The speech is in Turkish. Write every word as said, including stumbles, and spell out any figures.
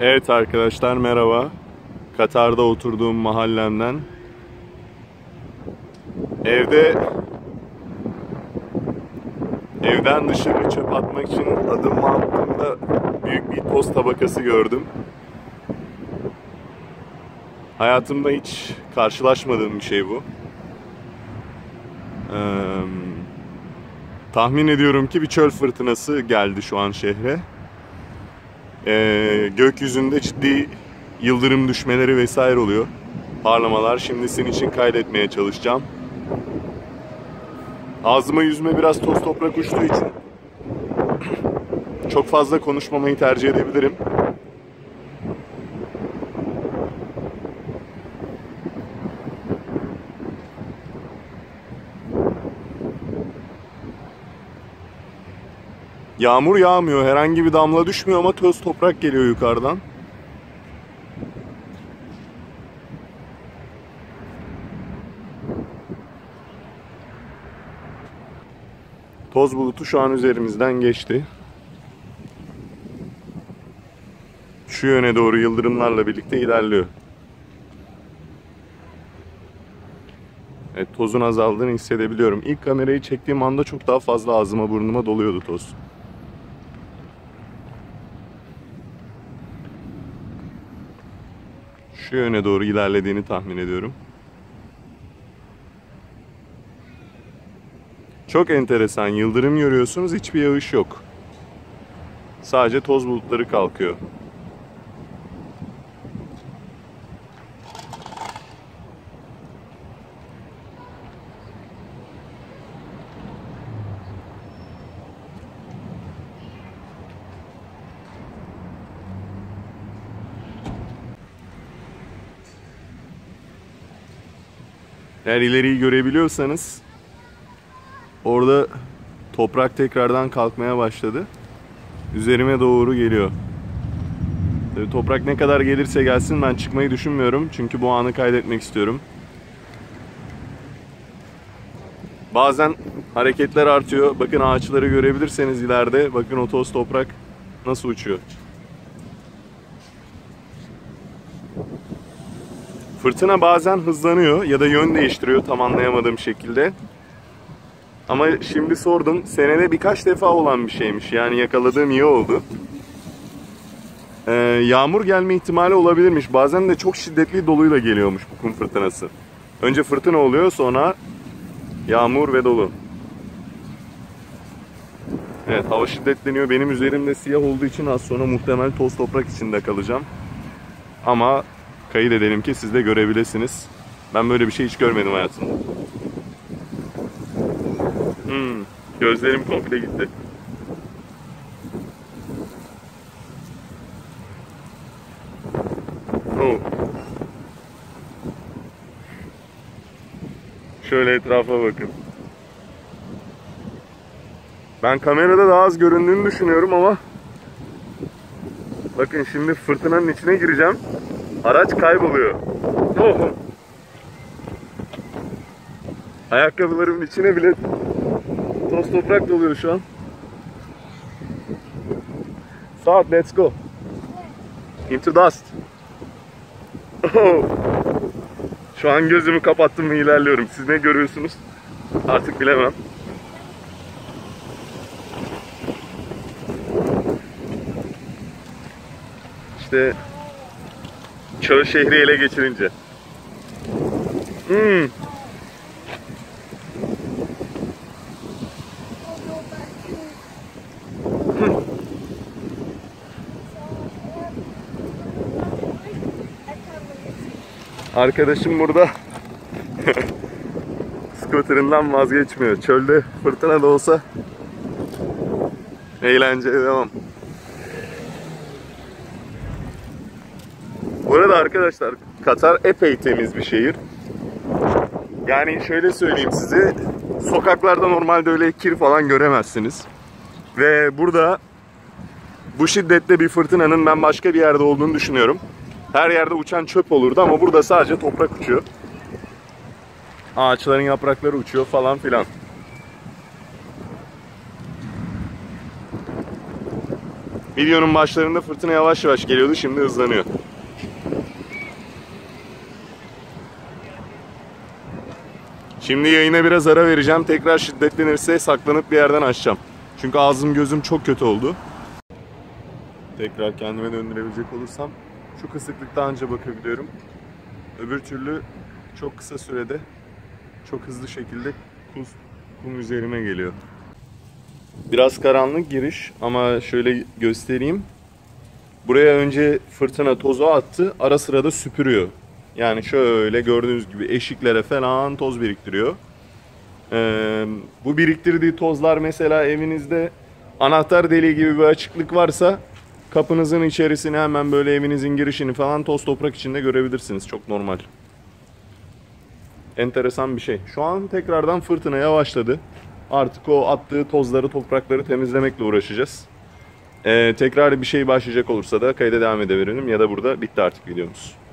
Evet arkadaşlar, merhaba. Katar'da oturduğum mahallemden. Evde evden dışarı çöp atmak için adımımı attığımda büyük bir toz tabakası gördüm. Hayatımda hiç karşılaşmadığım bir şey bu. Ee, tahmin ediyorum ki bir çöl fırtınası geldi şu an şehre. Ee, gökyüzünde ciddi yıldırım düşmeleri vesaire oluyor. Parlamalar. Şimdi sizin için kaydetmeye çalışacağım. Ağzıma yüzüme biraz toz toprak uçtuğu için çok fazla konuşmamayı tercih edebilirim. Yağmur yağmıyor, herhangi bir damla düşmüyor ama toz toprak geliyor yukarıdan. Toz bulutu şu an üzerimizden geçti. Şu yöne doğru yıldırımlarla birlikte ilerliyor. Evet, tozun azaldığını hissedebiliyorum. İlk kamerayı çektiğim anda çok daha fazla ağzıma burnuma doluyordu toz. Şu yöne doğru ilerlediğini tahmin ediyorum. Çok enteresan, yıldırım görüyorsunuz, hiçbir yağış yok. Sadece toz bulutları kalkıyor. Eğer ileriyi görebiliyorsanız, orada toprak tekrardan kalkmaya başladı. Üzerime doğru geliyor. Tabii toprak ne kadar gelirse gelsin ben çıkmayı düşünmüyorum. Çünkü bu anı kaydetmek istiyorum. Bazen hareketler artıyor. Bakın ağaçları görebilirseniz ileride. Bakın o toz toprak nasıl uçuyor. Fırtına bazen hızlanıyor ya da yön değiştiriyor tam anlayamadığım şekilde. Ama şimdi sordum, senede birkaç defa olan bir şeymiş. Yani yakaladığım iyi oldu. Ee, yağmur gelme ihtimali olabilirmiş. Bazen de çok şiddetli doluyla geliyormuş bu kum fırtınası. Önce fırtına oluyor, sonra yağmur ve dolu. Evet, hava şiddetleniyor. Benim üzerimde siyah olduğu için az sonra muhtemel toz toprak içinde kalacağım. Ama kayıt edelim ki siz de görebilirsiniz. Ben böyle bir şey hiç görmedim hayatımda. Hmm, gözlerim komple gitti. Oh. Şöyle etrafa bakın. Ben kamerada daha az göründüğünü düşünüyorum ama bakın şimdi fırtınanın içine gireceğim. Araç kayboluyor. Oh. Ayakkabılarımın içine bile toz toprak doluyor şu an. Start, let's go. Into dust. Oh. Şu an gözümü kapattım ve ilerliyorum. Siz ne görüyorsunuz? Artık bilemem. İşte çöl şehri ele geçirince. Hmm. Arkadaşım burada scooter'ından vazgeçmiyor. Çölde fırtına da olsa eğlenceye devam. Bu arada arkadaşlar, Katar epey temiz bir şehir. Yani şöyle söyleyeyim size, sokaklarda normalde öyle kir falan göremezsiniz. Ve burada bu şiddette bir fırtınanın ben başka bir yerde olduğunu düşünüyorum. Her yerde uçan çöp olurdu ama burada sadece toprak uçuyor. Ağaçların yaprakları uçuyor falan filan. Videonun başlarında fırtına yavaş yavaş geliyordu, şimdi hızlanıyor. Şimdi yayına biraz ara vereceğim. Tekrar şiddetlenirse saklanıp bir yerden açacağım. Çünkü ağzım gözüm çok kötü oldu. Tekrar kendime döndürebilecek olursam şu kısıklıkta anca bakabiliyorum. Öbür türlü çok kısa sürede çok hızlı şekilde kum, kum üzerime geliyor. Biraz karanlık giriş ama şöyle göstereyim. Buraya önce fırtına tozu attı, ara sıra da süpürüyor. Yani şöyle gördüğünüz gibi eşiklere falan toz biriktiriyor. Ee, bu biriktirdiği tozlar mesela evinizde anahtar deliği gibi bir açıklık varsa kapınızın içerisini, hemen böyle evinizin girişini falan toz toprak içinde görebilirsiniz. Çok normal. Enteresan bir şey. Şu an tekrardan fırtına yavaşladı. Artık o attığı tozları, toprakları temizlemekle uğraşacağız. Ee, tekrar bir şey başlayacak olursa da kayda devam edebilirim ya da burada bitti artık videomuz.